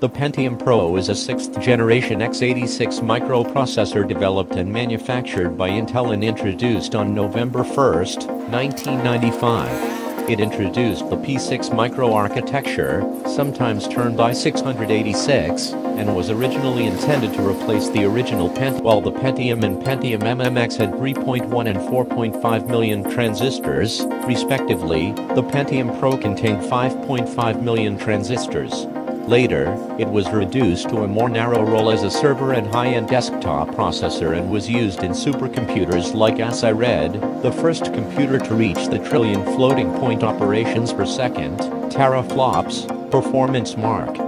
The Pentium Pro is a 6th generation x86 microprocessor developed and manufactured by Intel and introduced on November 1, 1995. It introduced the P6 microarchitecture, sometimes termed i686, and was originally intended to replace the original Pentium, while the Pentium and Pentium MMX had 3.1 and 4.5 million transistors, respectively. The Pentium Pro contained 5.5 million transistors. Later, it was reduced to a more narrow role as a server and high-end desktop processor and was used in supercomputers like ASCI Red, the first computer to reach the trillion floating point operations per second, teraFLOPS, performance mark.